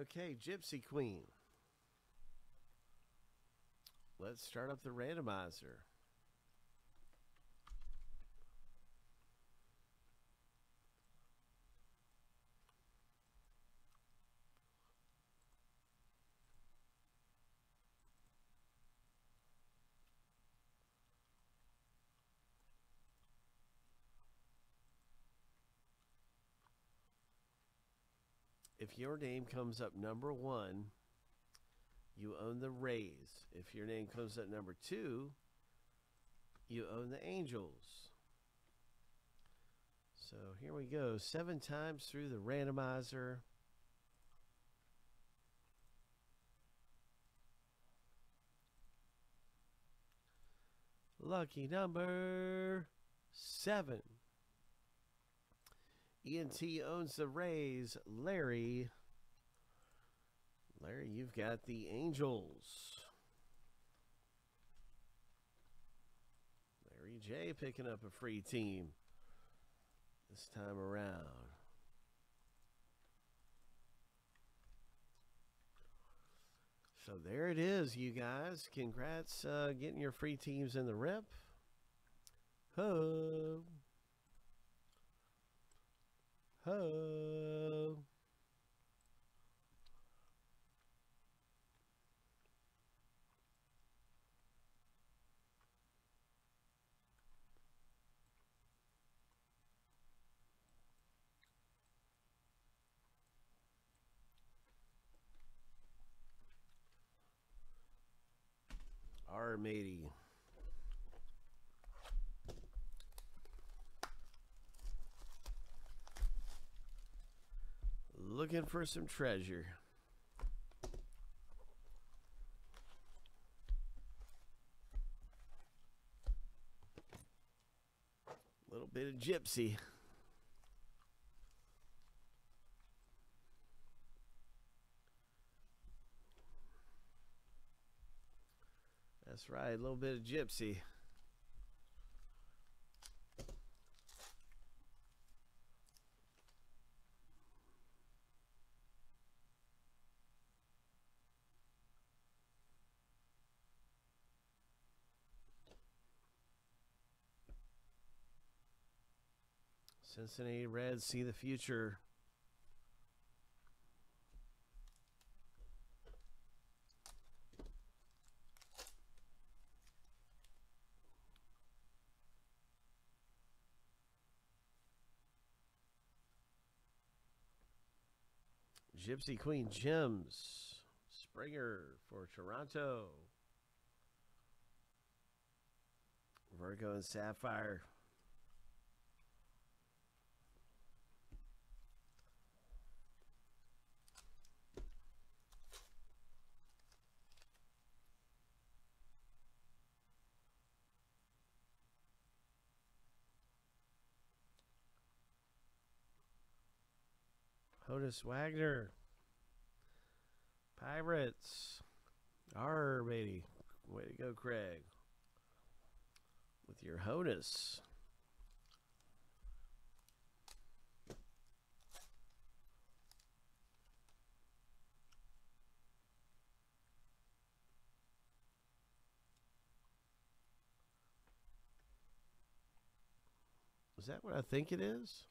Okay, Gypsy Queen. Let's start up the randomizer. If your name comes up number one, you own the Rays. If your name comes up number two, you own the Angels. So here we go. 7 times through the randomizer. Lucky number 7. ENT owns the Rays. Larry. Larry, you've got the Angels. Larry J picking up a free team this time around. So there it is, you guys. Congrats getting your free teams in the rip. Ho. Ho. Our matey. Looking for some treasure. A little bit of Gypsy. That's right, a little bit of Gypsy. Cincinnati Reds see the future. Gypsy Queen Gems. Springer for Toronto. Virgo and Sapphire. Honus Wagner, Pirates. Arr, baby. Way to go, Craig, with your Honus. Is that what I think it is?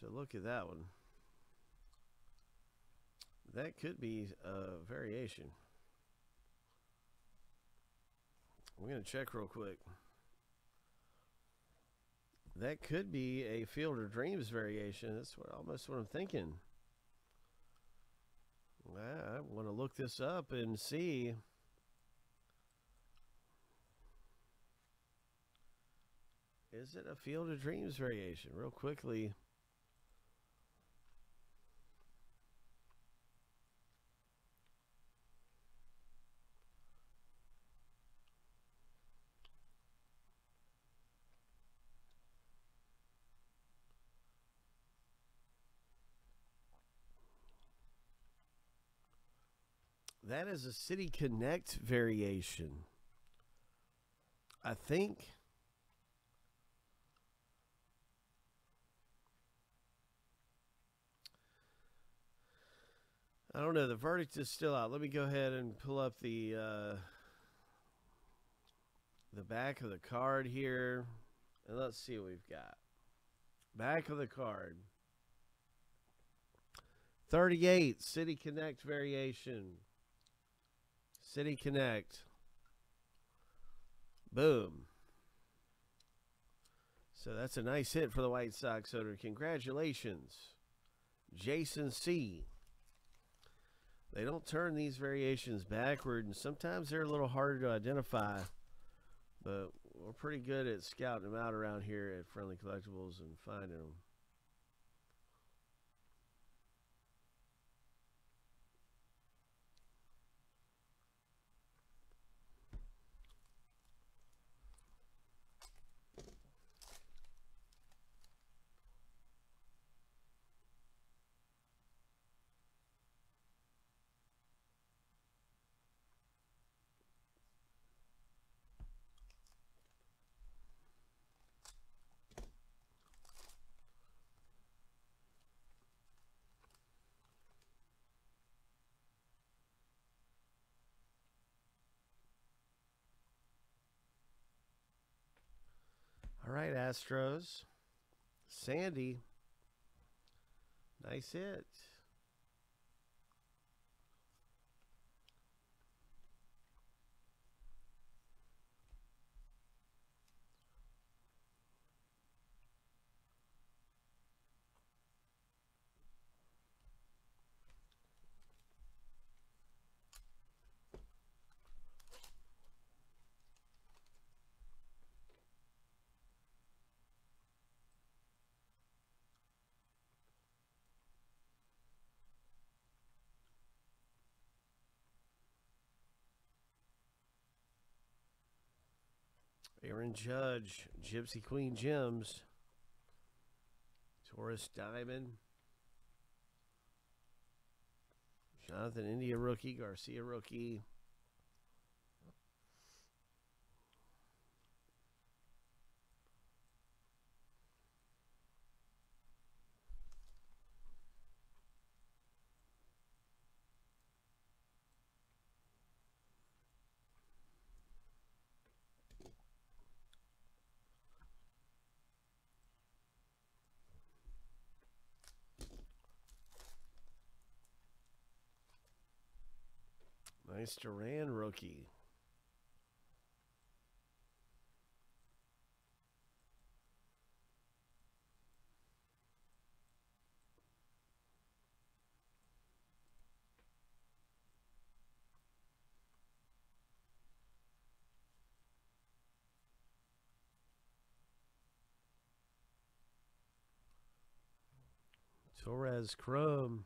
So look at that one. That could be a variation. We're going to check real quick. That could be a Field of Dreams variation. That's what, almost what I'm thinking. Well, I want to look this up and see. Is it a Field of Dreams variation? Real quickly. That is a City Connect variation, I think. I don't know. The verdict is still out. Let me go ahead and pull up the back of the card here. And let's see what we've got. Back of the card. 38, City Connect variation. City Connect. Boom. So that's a nice hit for the White Sox owner. Congratulations, Jason C. They don't turn these variations backward, and sometimes they're a little harder to identify, but we're pretty good at scouting them out around here at Friendly Collectibles and finding them. All right, Astros. Sandy. Nice hit. Aaron Judge, Gypsy Queen Gems, Taurus Diamond, Jonathan India rookie, Garcia rookie, nice Duran rookie. Torres Chrome.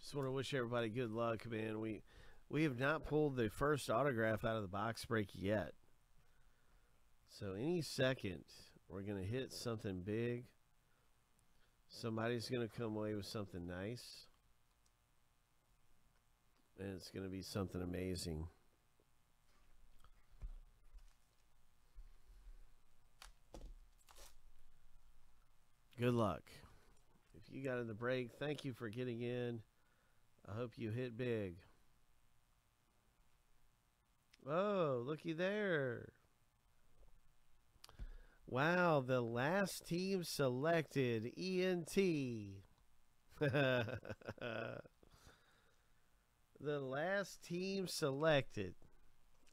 Just want to wish everybody good luck, man. We have not pulled the first autograph out of the box break yet, so any second we're gonna hit something big. Somebody's gonna come away with something nice, and it's gonna be something amazing. Good luck. If you got in the break, thank you for getting in. I hope you hit big. Oh, looky there. Wow, the last team selected, ENT. The last team selected.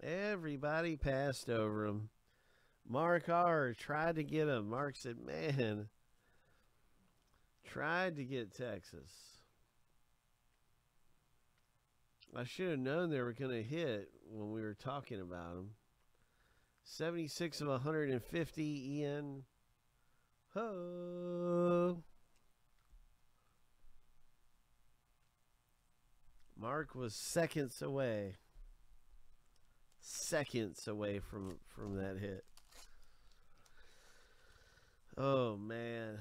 Everybody passed over him. Mark R. tried to get him. Mark said, man, tried to get Texas. I should have known they were going to hit when we were talking about them. 76 of 150, Ian. Ho! Mark was seconds away. Seconds away from that hit. Oh, man.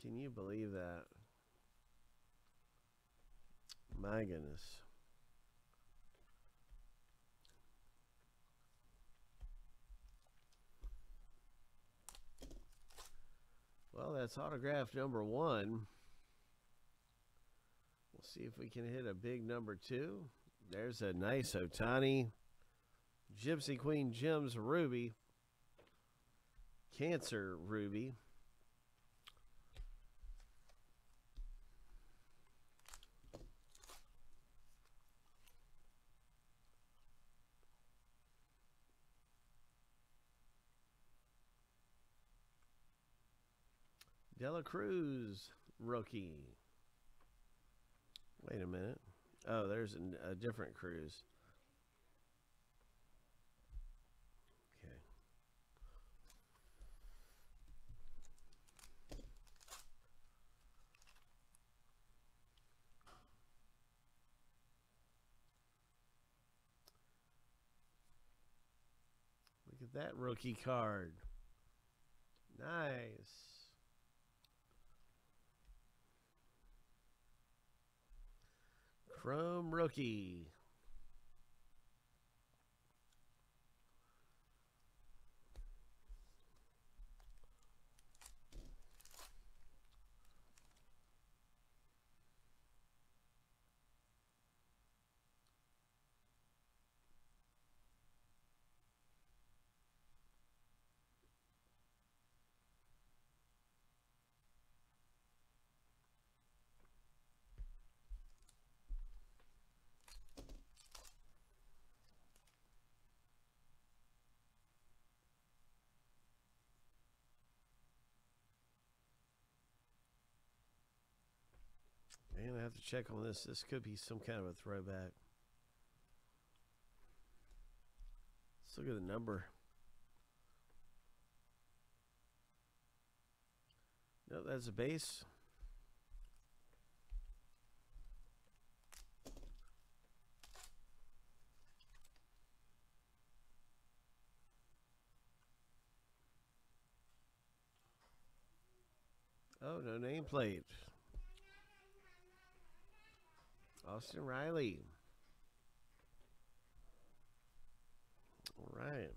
Can you believe that? My goodness. Well, that's autograph number one. We'll see if we can hit a big number two. There's a nice Otani. Gypsy Queen Gems Ruby. Cancer Ruby. Dela Cruz rookie. Wait a minute. Oh, there's a different Cruz. Okay. Look at that rookie card. Nice. Chrome rookie. Man, I have to check on this. This could be some kind of a throwback. Let's look at the number. No, that's a base. Oh, no nameplate. Austin Riley. All right.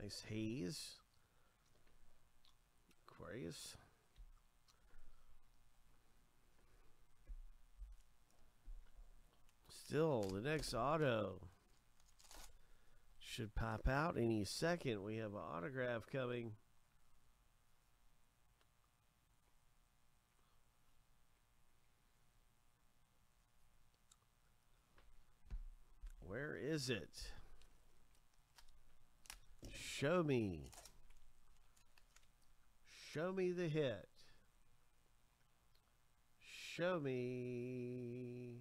Nice Hayes. Aquarius. Still, the next auto should pop out any second. We have an autograph coming. Where is it? Show me. Show me the hit. Show me.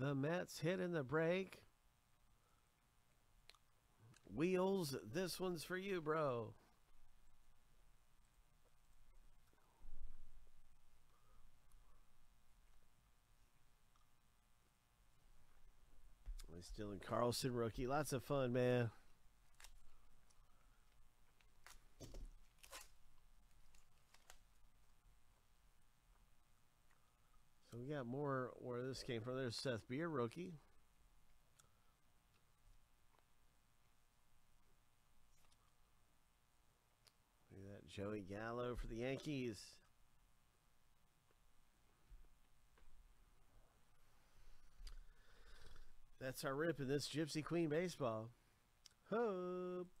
The Mets hit in the break. Wheels, this one's for you, bro. It's Dylan Carlson, rookie. Lots of fun, man. So we got more where this came from. There's Seth Beer, rookie. Look at that, Joey Gallo for the Yankees. That's our rip in this Gypsy Queen baseball. Hope.